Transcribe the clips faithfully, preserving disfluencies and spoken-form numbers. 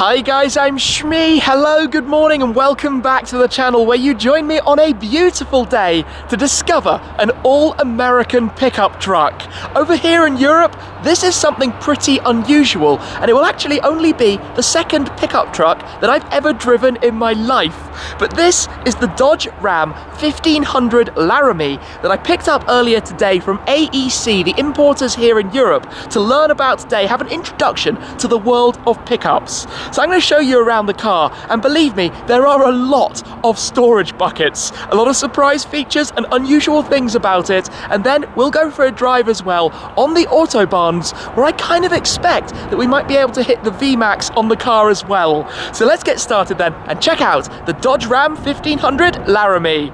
Hi guys, I'm Shmee. Hello, good morning and welcome back to the channel where you join me on a beautiful day to discover an all-American pickup truck. Over here in Europe, this is something pretty unusual and it will actually only be the second pickup truck that I've ever driven in my life. But this is the Dodge Ram fifteen hundred Laramie that I picked up earlier today from A E C, the importers here in Europe, to learn about today, have an introduction to the world of pickups. So I'm going to show you around the car, and believe me, there are a lot of storage buckets, a lot of surprise features and unusual things about it, and then we'll go for a drive as well on the Autobahns, where I kind of expect that we might be able to hit the V max on the car as well. So let's get started then, and check out the Dodge Ram fifteen hundred Laramie.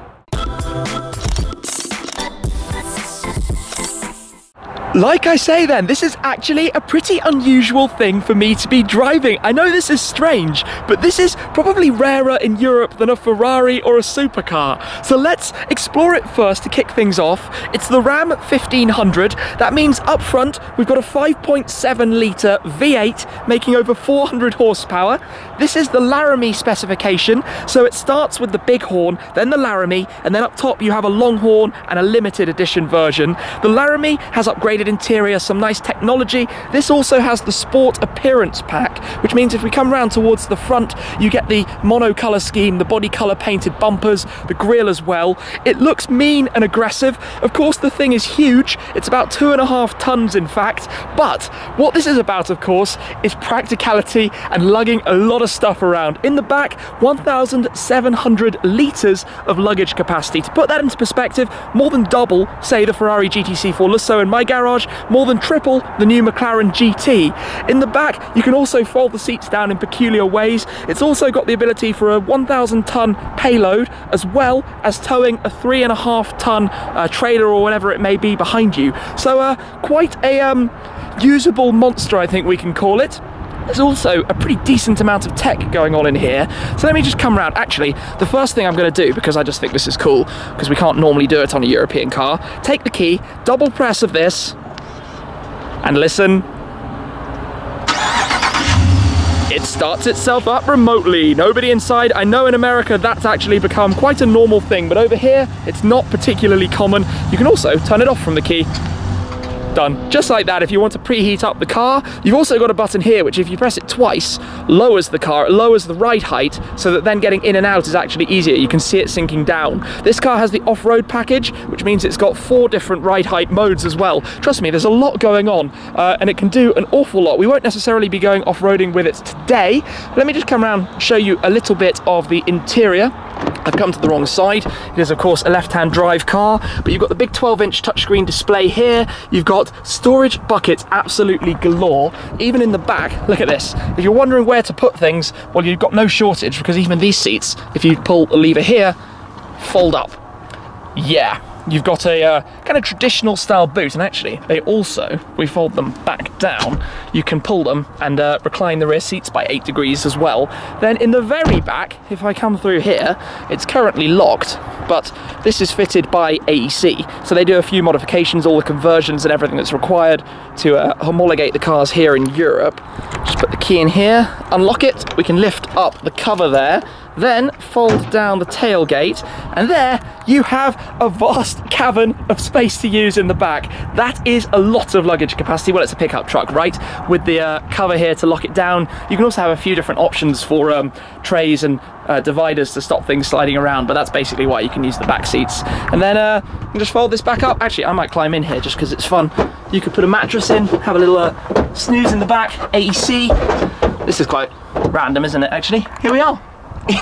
Like I say then, this is actually a pretty unusual thing for me to be driving. I know this is strange, but this is probably rarer in Europe than a Ferrari or a supercar. So let's explore it first to kick things off. It's the Ram fifteen hundred. That means up front, we've got a five point seven litre V eight making over four hundred horsepower. This is the Laramie specification. So it starts with the Big Horn, then the Laramie, and then up top you have a Longhorn and a limited edition version. The Laramie has upgraded interior, some nice technology. This also has the Sport Appearance Pack, which means if we come round towards the front, you get the monocolour scheme, the body colour painted bumpers, the grille as well. It looks mean and aggressive. Of course, the thing is huge. It's about two and a half tons, in fact. But what this is about, of course, is practicality and lugging a lot of stuff around. In the back, one thousand seven hundred litres of luggage capacity. To put that into perspective, more than double, say, the Ferrari G T C four Lusso in my garage, more than triple the new McLaren G T. In the back, you can also fold the seats down in peculiar ways. It's also got the ability for a one thousand ton payload, as well as towing a three and a half ton uh, trailer or whatever it may be behind you. So uh, quite a um, usable monster, I think we can call it. There's also a pretty decent amount of tech going on in here. So let me just come round. Actually, the first thing I'm going to do, because I just think this is cool, because we can't normally do it on a European car, take the key, double press of this, and listen. It starts itself up remotely, nobody inside. I know in America that's actually become quite a normal thing, but over here it's not particularly common. You can also turn it off from the key. Done. Just like that, if you want to preheat up the car. You've also got a button here, which if you press it twice, lowers the car, it lowers the ride height, so that then getting in and out is actually easier. You can see it sinking down. This car has the off-road package, which means it's got four different ride height modes as well. Trust me, there's a lot going on, uh, and it can do an awful lot. We won't necessarily be going off-roading with it today. Let me just come around and show you a little bit of the interior. I've come to the wrong side. It is, of course, a left-hand drive car, but you've got the big twelve inch touchscreen display here. You've got storage buckets absolutely galore, even in the back. Look at this. If you're wondering where to put things, well, you've got no shortage, because even these seats, if you pull a lever here, fold up. Yeah, you've got a uh, kind of traditional style boot, and actually they also, we fold them back down, you can pull them and uh, recline the rear seats by eight degrees as well. Then in the very back, if I come through here, it's currently locked, but this is fitted by A E C, so they do a few modifications, all the conversions and everything that's required to uh, homologate the cars here in Europe. Just put the key in here, unlock it, we can lift up the cover there, then fold down the tailgate, and there you have a vast cavern of space to use in the back. That is a lot of luggage capacity. Well, it's a pickup truck, right? With the uh, cover here to lock it down. You can also have a few different options for um, trays and uh, dividers to stop things sliding around, but that's basically why you can use the back seats. And then uh, you can just fold this back up. Actually, I might climb in here just because it's fun. You could put a mattress in, have a little uh, snooze in the back, A E C. This is quite random, isn't it, actually? Here we are.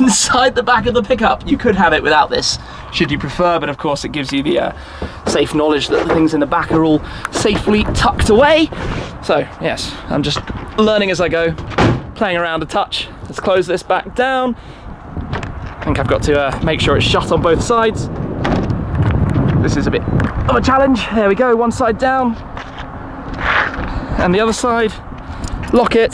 Inside the back of the pickup. You could have it without this, should you prefer, but of course it gives you the uh, safe knowledge that the things in the back are all safely tucked away. So yes, I'm just learning as I go, playing around a touch. Let's close this back down. I think I've got to uh, make sure it's shut on both sides. This is a bit of a challenge. There we go, one side down. And the other side, lock it,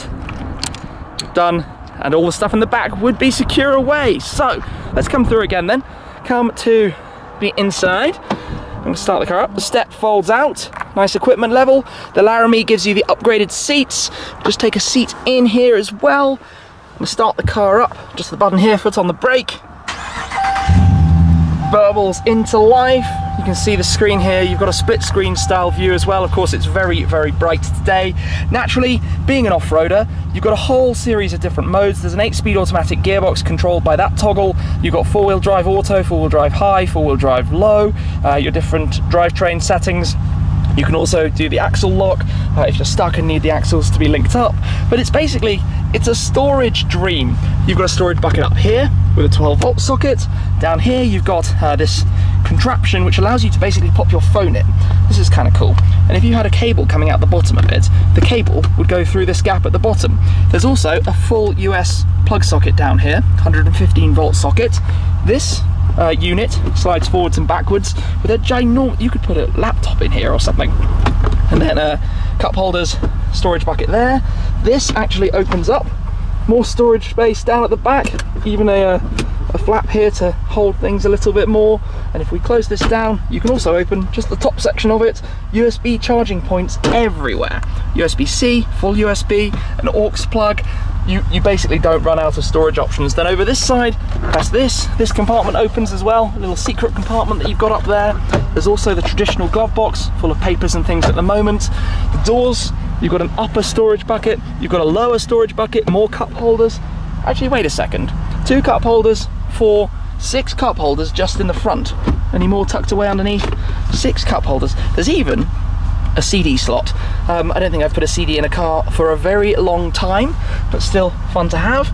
done. And all the stuff in the back would be secure away. So let's come through again then. Come to the inside. I'm gonna start the car up. The step folds out. Nice equipment level. The Laramie gives you the upgraded seats. Just take a seat in here as well. I'm going to start the car up, just the button here, foot on the brake. Burbles into life. You can see the screen here. You've got a split screen style view as well. Of course, it's very, very bright today. Naturally, being an off-roader, you've got a whole series of different modes. There's an eight-speed automatic gearbox controlled by that toggle. You've got four-wheel drive auto, four-wheel drive high, four-wheel drive low, uh, your different drivetrain settings. You can also do the axle lock uh, if you're stuck and need the axles to be linked up. But it's basically, it's a storage dream. You've got a storage bucket up here with a twelve volt socket. Down here you've got uh, this contraption which allows you to basically pop your phone in. This is kind of cool. And if you had a cable coming out the bottom of it, the cable would go through this gap at the bottom. There's also a full U S plug socket down here, one hundred fifteen volt socket. This Uh, unit slides forwards and backwards with a ginormous, you could put a laptop in here or something. And then uh, cup holders, storage bucket there. This actually opens up more storage space down at the back, even a, a flap here to hold things a little bit more. And if we close this down, you can also open just the top section of it. U S B charging points everywhere. U S B C, full U S B, an aux plug. You, you basically don't run out of storage options. Then over this side, that's this. This compartment opens as well, a little secret compartment that you've got up there. There's also the traditional glove box full of papers and things at the moment. The doors, you've got an upper storage bucket, you've got a lower storage bucket, more cup holders. Actually, wait a second. Two cup holders, four, six cup holders just in the front. Any more tucked away underneath? Six cup holders. There's even a C D slot. Um, I don't think I've put a C D in a car for a very long time, but still fun to have.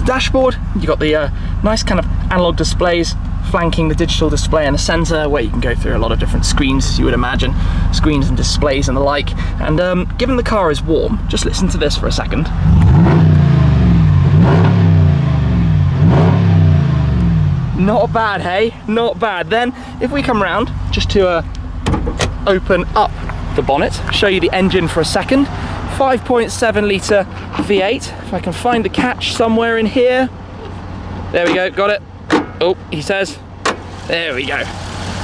The dashboard, you've got the uh, nice kind of analog displays flanking the digital display in the center, where you can go through a lot of different screens, as you would imagine, screens and displays and the like. And um, given the car is warm, just listen to this for a second. Not bad, hey? Not bad. Then if we come round just to uh, open up the bonnet, show you the engine for a second. five point seven litre V eight. If I can find the catch somewhere in here. There we go, got it. Oh, he says. There we go.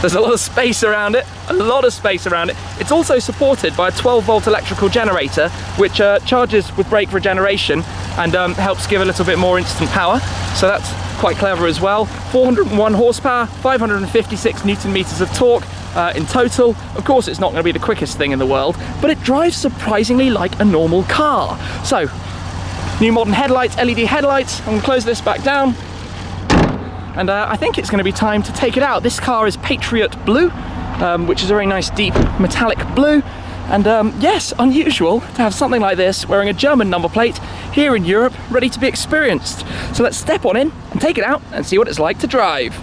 There's a lot of space around it, a lot of space around it. It's also supported by a twelve volt electrical generator, which uh, charges with brake regeneration and um, helps give a little bit more instant power. So that's quite clever as well. four hundred and one horsepower, five hundred fifty-six newton meters of torque. Uh, in total, of course, it's not going to be the quickest thing in the world, but it drives surprisingly like a normal car. So, new modern headlights, L E D headlights. I'm going to close this back down, and uh, I think it's going to be time to take it out. This car is Patriot Blue, um, which is a very nice deep metallic blue, and um, yes, unusual to have something like this wearing a German number plate here in Europe, ready to be experienced. So let's step on in and take it out and see what it's like to drive.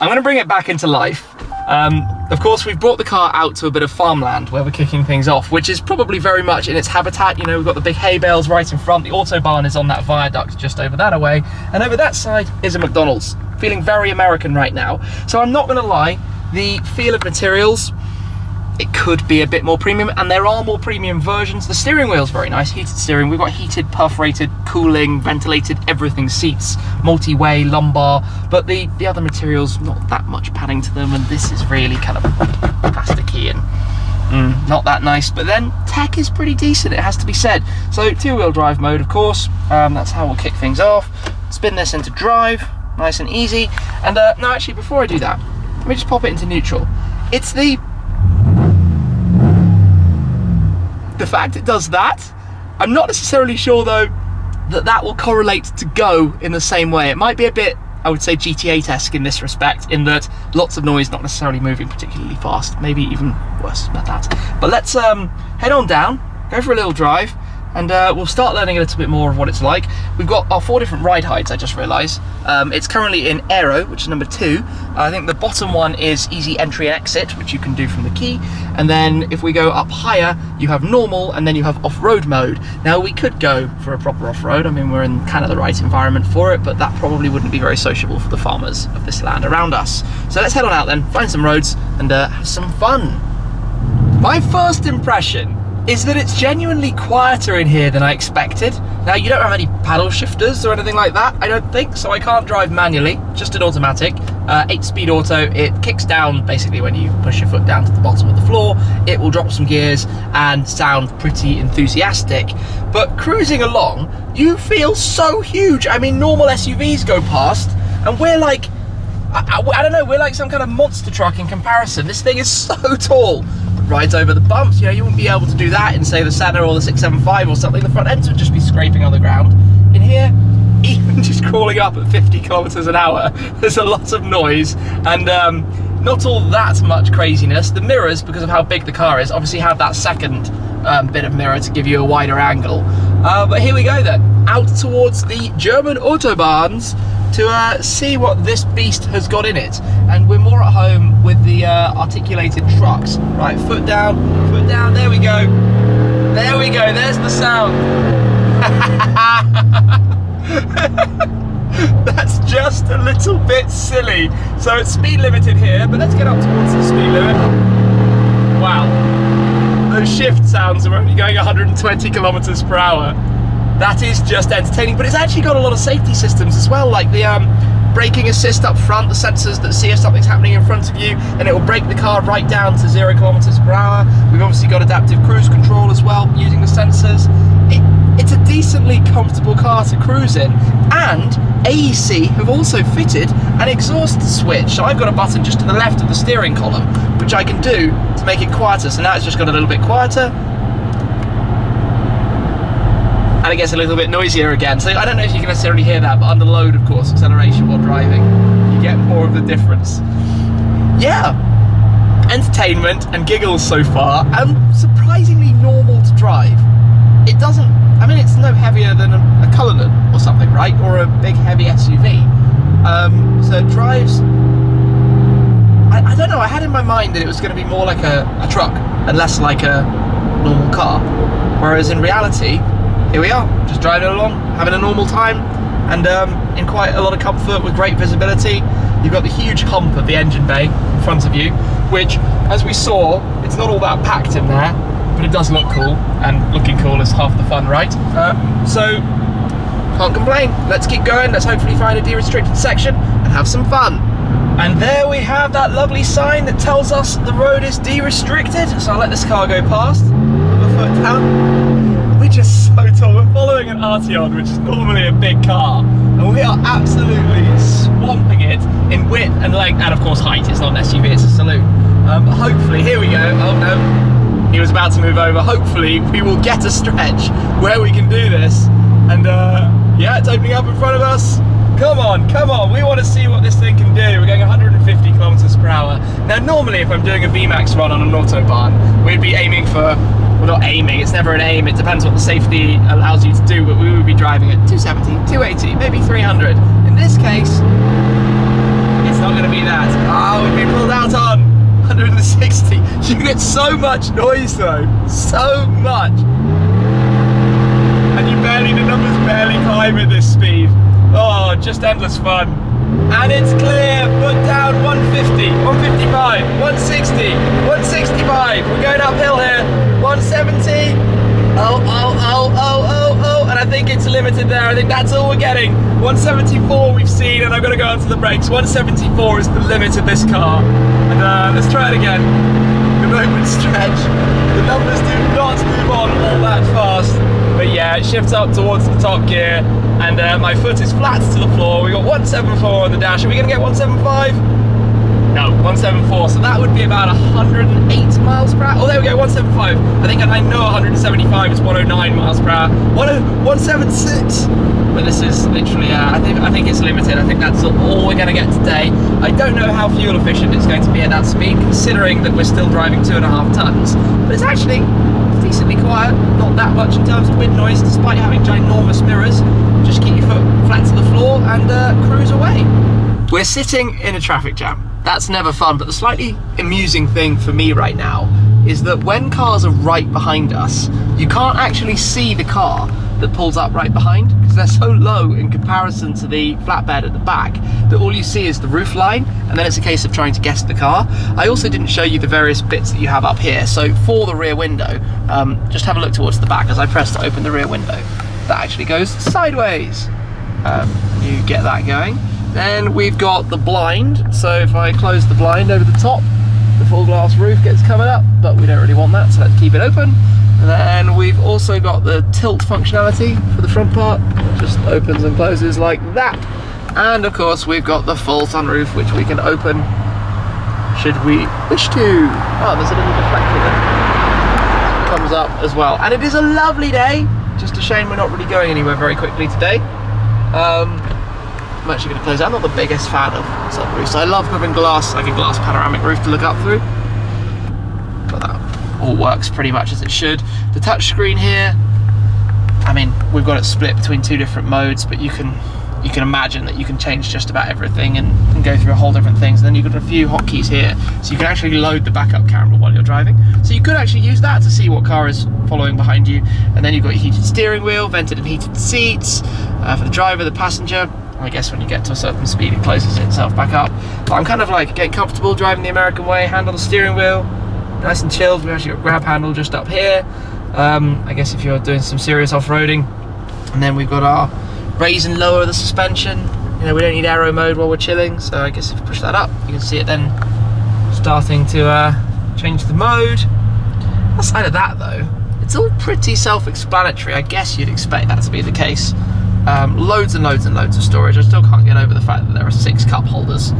I'm going to bring it back into life. Um, Of course, we've brought the car out to a bit of farmland where we're kicking things off, which is probably very much in its habitat. You know, we've got the big hay bales right in front. The Autobahn is on that viaduct just over that away. And over that side is a McDonald's. Feeling very American right now. So I'm not going to lie, the feel of materials, it could be a bit more premium, and there are more premium versions. The steering wheel's very nice, heated steering. We've got heated, perforated, cooling, ventilated, everything seats, multi-way, lumbar, but the, the other materials, not that much padding to them, and this is really kind of plasticky and mm, not that nice. But then tech is pretty decent, it has to be said. So two-wheel drive mode, of course, um, that's how we'll kick things off. Spin this into drive, nice and easy. And uh, no, actually, before I do that, let me just pop it into neutral. It's the The fact it does that, I'm not necessarily sure though that that will correlate to go in the same way. It might be a bit, I would say, G T eight-esque in this respect, in that lots of noise, not necessarily moving particularly fast, maybe even worse than that. But let's um, head on down, go for a little drive, and uh, we'll start learning a little bit more of what it's like. We've got our four different ride heights, I just realised. Um, it's currently in Aero, which is number two. I think the bottom one is Easy Entry and Exit, which you can do from the key. And then if we go up higher, you have Normal, and then you have Off-Road mode. Now, we could go for a proper off-road. I mean, we're in kind of the right environment for it, but that probably wouldn't be very sociable for the farmers of this land around us. So let's head on out then, find some roads, and uh, have some fun. My first impression is that it's genuinely quieter in here than I expected. Now, you don't have any paddle shifters or anything like that, I don't think, so I can't drive manually, just an automatic. uh, eight speed auto. It kicks down basically when you push your foot down to the bottom of the floor. It will drop some gears and sound pretty enthusiastic, but cruising along you feel so huge. I mean, normal S U Vs go past and we're like, I, I, I don't know, we're like some kind of monster truck in comparison. This thing is so tall. Rides over the bumps, you know, you wouldn't be able to do that in, say, the Senna or the six seven five or something. The front ends would just be scraping on the ground. In here, even just crawling up at fifty kilometers an hour, there's a lot of noise and um, not all that much craziness. The mirrors, because of how big the car is, obviously have that second um, bit of mirror to give you a wider angle. Uh, but here we go then, out towards the German Autobahns to uh, see what this beast has got in it. And we're more at home with the uh, articulated trucks. Right, foot down, foot down, there we go. There we go, there's the sound. That's just a little bit silly. So it's speed limited here, but let's get up towards the speed limit. Wow, those shift sounds are only going one hundred twenty kilometers per hour. That is just entertaining, but it's actually got a lot of safety systems as well, like the um, braking assist up front, the sensors that see if something's happening in front of you, and it will brake the car right down to zero kilometers per hour. We've obviously got adaptive cruise control as well, using the sensors. It, it's a decently comfortable car to cruise in, and A E C have also fitted an exhaust switch. So I've got a button just to the left of the steering column, which I can do to make it quieter. So now it's just got a little bit quieter. And it gets a little bit noisier again. So I don't know if you can necessarily hear that, but under load, of course, acceleration while driving, you get more of the difference. Yeah, entertainment and giggles so far, and surprisingly normal to drive. It doesn't, I mean, it's no heavier than a, a Cullinan or something, right? Or a big heavy S U V. Um, so it drives, I, I don't know, I had in my mind that it was going to be more like a, a truck and less like a normal car. Whereas in reality, here we are, just driving along, having a normal time, and um, in quite a lot of comfort with great visibility. You've got the huge hump of the engine bay in front of you, which, as we saw, it's not all that packed in there, but it does look cool, and looking cool is half the fun, right? Uh, so, can't complain. Let's keep going, let's hopefully find a de-restricted section and have some fun. And there we have that lovely sign that tells us the road is de-restricted, so I'll let this car go past, put my foot down. We're just so tall. We're following an Arteon, which is normally a big car, and we are absolutely swamping it in width and length, and of course height. It's not an S U V, it's a saloon. Um, hopefully, here we go. Oh no, he was about to move over. Hopefully we will get a stretch where we can do this, and uh, yeah, it's opening up in front of us. Come on, come on, we want to see what this thing can do. We're going one hundred fifty kilometers per hour. Now normally if I'm doing a V max run on an Autobahn, we'd be aiming for, well, not aiming, it's never an aim, it depends what the safety allows you to do, but we would be driving at two seventy, two eighty, maybe three hundred. In this case, it's not going to be that. Ah, oh, we'd be pulled out on one hundred sixty. You get so much noise though, so much. And you barely, the numbers barely climb at this speed. Oh, just endless fun. And it's clear, foot down, one fifty, one fifty-five, one sixty, one sixty-five. We're going uphill here. one seventy, oh, oh, oh, oh, oh, oh, and I think it's limited there. I think that's all we're getting. one seventy-four we've seen, and I've got to go onto the brakes. one seventy-four is the limit of this car. And uh, let's try it again. An open stretch. The numbers do not move on all that fast. But yeah, it shifts up towards the top gear, and uh, my foot is flat to the floor. We've got one seventy-four on the dash. Are we going to get one seventy-five? No, one seventy-four, so that would be about one hundred eight miles per hour. Oh, there we go, one seventy-five. I think I know one seventy-five is one oh nine miles per hour. one seventy-six. But this is literally, uh, I think I think it's limited. I think that's all we're going to get today. I don't know how fuel efficient it's going to be at that speed, considering that we're still driving two and a half tons. But it's actually decently quiet, not that much in terms of wind noise, despite having ginormous mirrors. Just keep your foot flat to the floor and uh, cruise away. We're sitting in a traffic jam. That's never fun, but the slightly amusing thing for me right now is that when cars are right behind us, you can't actually see the car that pulls up right behind, because they're so low in comparison to the flatbed at the back that all you see is the roof line, and then it's a case of trying to guess the car. I also didn't show you the various bits that you have up here. So for the rear window, um, just have a look towards the back as I press to open the rear window. That actually goes sideways. Um, you get that going. Then we've got the blind, so if I close the blind over the top, the full glass roof gets covered up, but we don't really want that, so let's keep it open. And then we've also got the tilt functionality for the front part, it just opens and closes like that. And of course we've got the full sunroof, which we can open should we wish to. Oh, there's a little deflector that comes up as well. And it is a lovely day, just a shame we're not really going anywhere very quickly today. Um, I'm actually going to close. I'm not the biggest fan of sunroofs. I love having glass, like a glass panoramic roof to look up through. But that all works pretty much as it should. The touchscreen here, I mean, we've got it split between two different modes, but you can you can imagine that you can change just about everything and, and go through a whole different things. And then you've got a few hotkeys here, so you can actually load the backup camera while you're driving. So you could actually use that to see what car is following behind you. And then you've got your heated steering wheel, vented and heated seats uh, for the driver, the passenger. I guess when you get to a certain speed, it closes itself back up. But I'm kind of like getting comfortable driving the American way, hand on the steering wheel, nice and chilled. We've actually got a grab handle just up here. Um, I guess if you're doing some serious off-roading. And then we've got our raise and lower the suspension. You know, we don't need aero mode while we're chilling. So I guess if you push that up, you can see it then starting to uh, change the mode. Outside of that though, it's all pretty self-explanatory. I guess you'd expect that to be the case. Um, loads and loads and loads of storage. I still can't get over the fact that there are six cup holders,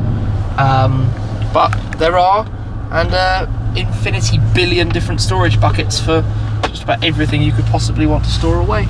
um, but there are, and uh, infinity billion different storage buckets for just about everything you could possibly want to store away.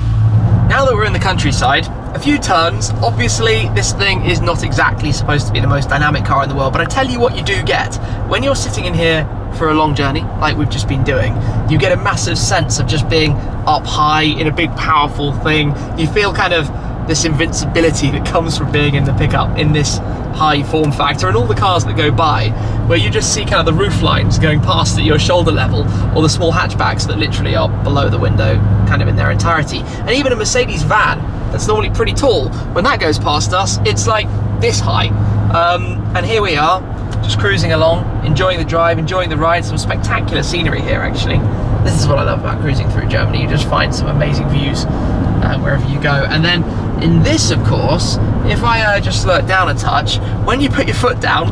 Now that we're in the countryside, a few turns. Obviously this thing is not exactly supposed to be the most dynamic car in the world, but I tell you what you do get. When you're sitting in here for a long journey, like we've just been doing, you get a massive sense of just being up high in a big powerful thing. You feel kind of this invincibility that comes from being in the pickup in this high form factor, and all the cars that go by where you just see kind of the roof lines going past at your shoulder level, or the small hatchbacks that literally are below the window kind of in their entirety. And even a Mercedes van that's normally pretty tall, when that goes past us it's like this high. Um, and here we are just cruising along, enjoying the drive, enjoying the ride. Some spectacular scenery here actually. This is what I love about cruising through Germany, you just find some amazing views uh, wherever you go. And then in this, of course, if I uh, just slurp down a touch, when you put your foot down,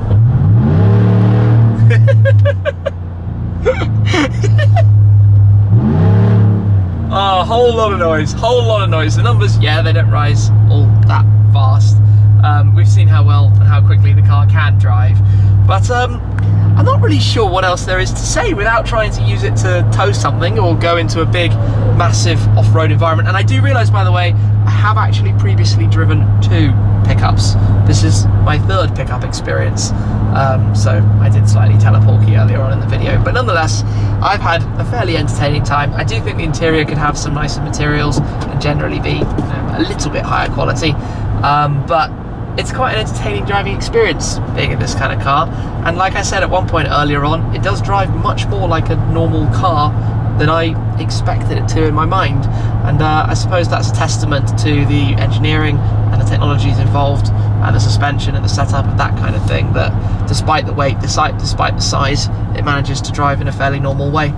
oh, a whole lot of noise, whole lot of noise. The numbers, yeah, they don't rise all that fast. Um, we've seen how well and how quickly the car can drive, but um, I'm not really sure what else there is to say without trying to use it to tow something or go into a big, massive off-road environment. And I do realise, by the way, I have actually previously driven two pickups. This is my third pickup experience, um, so I did slightly teleporky earlier on in the video, but nonetheless I've had a fairly entertaining time. I do think the interior could have some nicer materials and generally be, you know, a little bit higher quality, um, but it's quite an entertaining driving experience being in this kind of car. And like I said at one point earlier on, it does drive much more like a normal car than I expected it to in my mind. And uh, I suppose that's a testament to the engineering and the technologies involved and the suspension and the setup of that kind of thing, that despite the weight, despite the size, it manages to drive in a fairly normal way.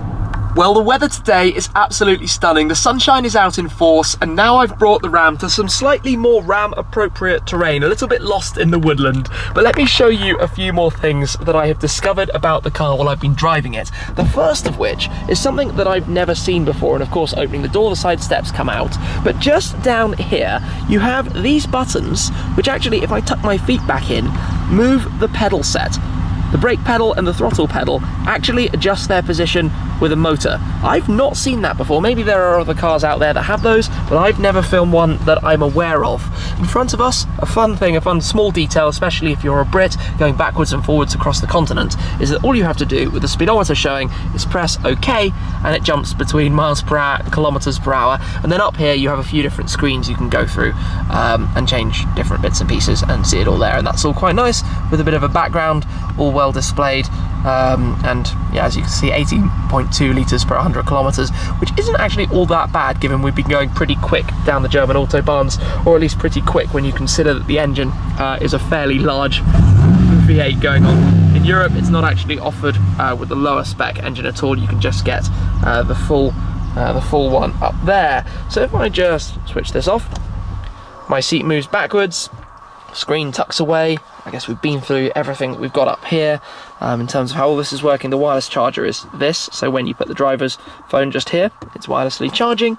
Well, the weather today is absolutely stunning. The sunshine is out in force, and now I've brought the Ram to some slightly more Ram appropriate terrain, a little bit lost in the woodland. But let me show you a few more things that I have discovered about the car while I've been driving it. The first of which is something that I've never seen before, and of course opening the door the side steps come out. But just down here you have these buttons, which actually, if I tuck my feet back in, move the pedal set. The brake pedal and the throttle pedal actually adjust their position with a motor. I've not seen that before. Maybe there are other cars out there that have those, but I've never filmed one that I'm aware of. In front of us, a fun thing, a fun small detail, especially if you're a Brit, going backwards and forwards across the continent, is that all you have to do with the speedometer showing is press OK, and it jumps between miles per hour and kilometers per hour. And then up here you have a few different screens you can go through um, and change different bits and pieces and see it all there. And that's all quite nice, with a bit of a background, all well displayed. Um, and yeah, as you can see, eighteen point two litres per one hundred kilometres, which isn't actually all that bad given we've been going pretty quick down the German autobahns, or at least pretty quick when you consider that the engine uh, is a fairly large V eight going on. In Europe it's not actually offered uh, with the lower spec engine at all. You can just get uh, the full uh, the full one up there. So if I just switch this off, my seat moves backwards, Screen tucks away. I guess we've been through everything that we've got up here um, in terms of how all this is working. The wireless charger is this, so when you put the driver's phone just here, it's wirelessly charging.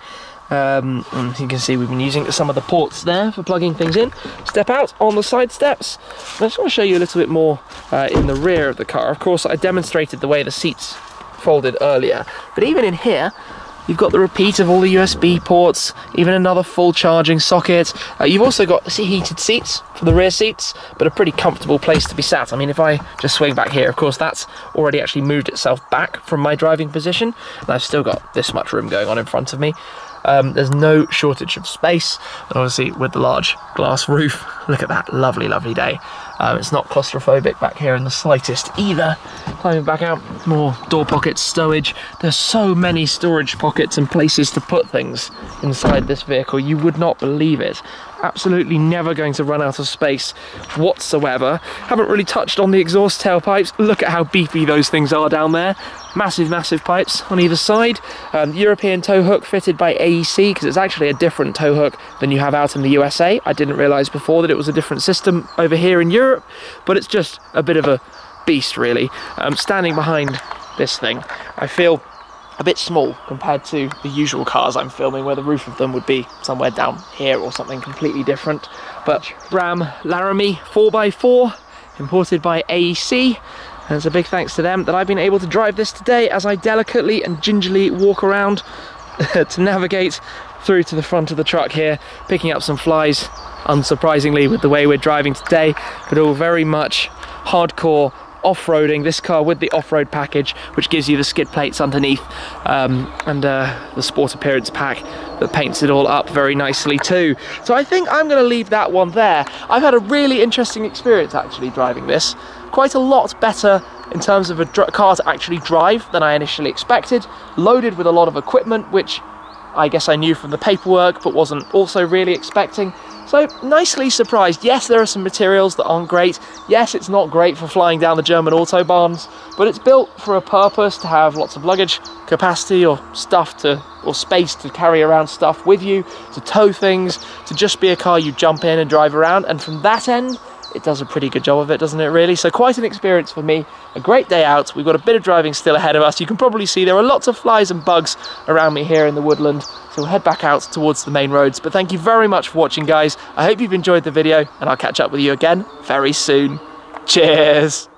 Um, and you can see we've been using some of the ports there for plugging things in. Step out on the side steps. I just want to show you a little bit more uh, in the rear of the car. Of course, I demonstrated the way the seats folded earlier, but even in here, you've got the repeat of all the U S B ports, even another full charging socket. Uh, you've also got heated seats for the rear seats, but a pretty comfortable place to be sat. I mean, if I just swing back here, of course, that's already actually moved itself back from my driving position, and I've still got this much room going on in front of me. Um, there's no shortage of space, and obviously with the large glass roof, look at that lovely, lovely day. Um, it's not claustrophobic back here in the slightest either. Climbing back out, more door pockets, stowage. There's so many storage pockets and places to put things inside this vehicle, you would not believe it. Absolutely never going to run out of space whatsoever. Haven't really touched on the exhaust tailpipes. Look at how beefy those things are down there. Massive, massive pipes on either side. Um, European tow hook fitted by A E C, because it's actually a different tow hook than you have out in the U S A. I didn't realise before that it was a different system over here in Europe, but it's just a bit of a beast, really. Um, standing behind this thing, I feel a bit small compared to the usual cars I'm filming, where the roof of them would be somewhere down here or something completely different. But Ram Laramie four by four, imported by A E C, and it's a big thanks to them that I've been able to drive this today as I delicately and gingerly walk around to navigate through to the front of the truck here, picking up some flies, unsurprisingly, with the way we're driving today, but all very much hardcore off-roading. This car with the off-road package, which gives you the skid plates underneath, um, and uh, the sport appearance pack that paints it all up very nicely too. So I think I'm going to leave that one there. I've had a really interesting experience actually driving this. Quite a lot better in terms of a car to actually drive than I initially expected. Loaded with a lot of equipment, which I guess I knew from the paperwork, but wasn't also really expecting. So, nicely surprised. Yes, there are some materials that aren't great. Yes, it's not great for flying down the German autobahns, but it's built for a purpose, to have lots of luggage capacity or stuff to, or space to carry around stuff with you, to tow things, to just be a car you jump in and drive around. And from that end, it does a pretty good job of it, doesn't it, really? So quite an experience for me, a great day out. We've got a bit of driving still ahead of us. You can probably see there are lots of flies and bugs around me here in the woodland, so we'll head back out towards the main roads. But thank you very much for watching, guys. I hope you've enjoyed the video, and I'll catch up with you again very soon. Cheers.